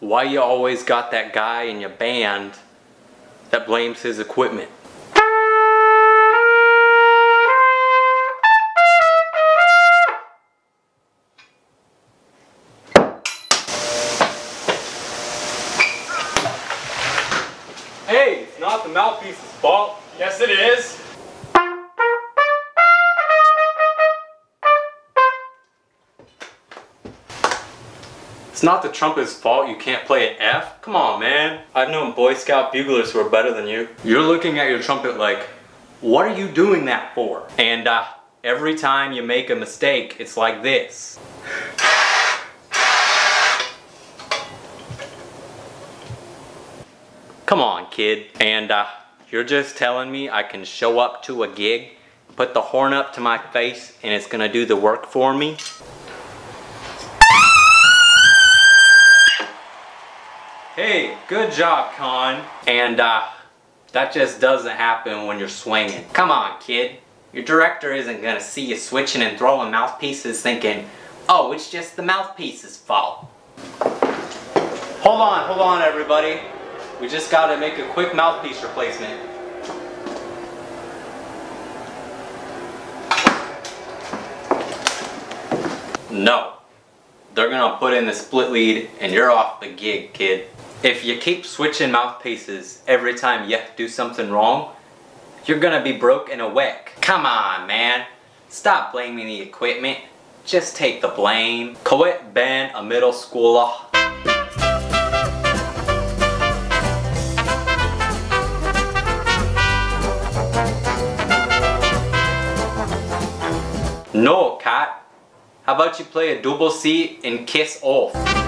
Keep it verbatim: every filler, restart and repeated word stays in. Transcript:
why you always got that guy in your band that blames his equipment. Hey, it's not the mouthpiece's fault. Yes, it is. It's not the trumpet's fault you can't play an F. Come on, man. I've known Boy Scout buglers who are better than you. You're looking at your trumpet like, what are you doing that for? And uh, every time you make a mistake, it's like this. Come on, kid. And uh, you're just telling me I can show up to a gig, put the horn up to my face, and it's gonna do the work for me? Hey, good job, Con. And uh, that just doesn't happen when you're swinging. Come on, kid. Your director isn't gonna see you switching and throwing mouthpieces thinking, oh, it's just the mouthpiece's fault. Hold on, hold on, everybody. We just gotta make a quick mouthpiece replacement. No. They're gonna put in the split lead and you're off the gig, kid. If you keep switching mouthpieces every time you do something wrong, you're gonna be broke in a wreck. Come on, man. Stop blaming the equipment. Just take the blame. Quit being a middle schooler. No, cat. How about you play a double C and kiss off?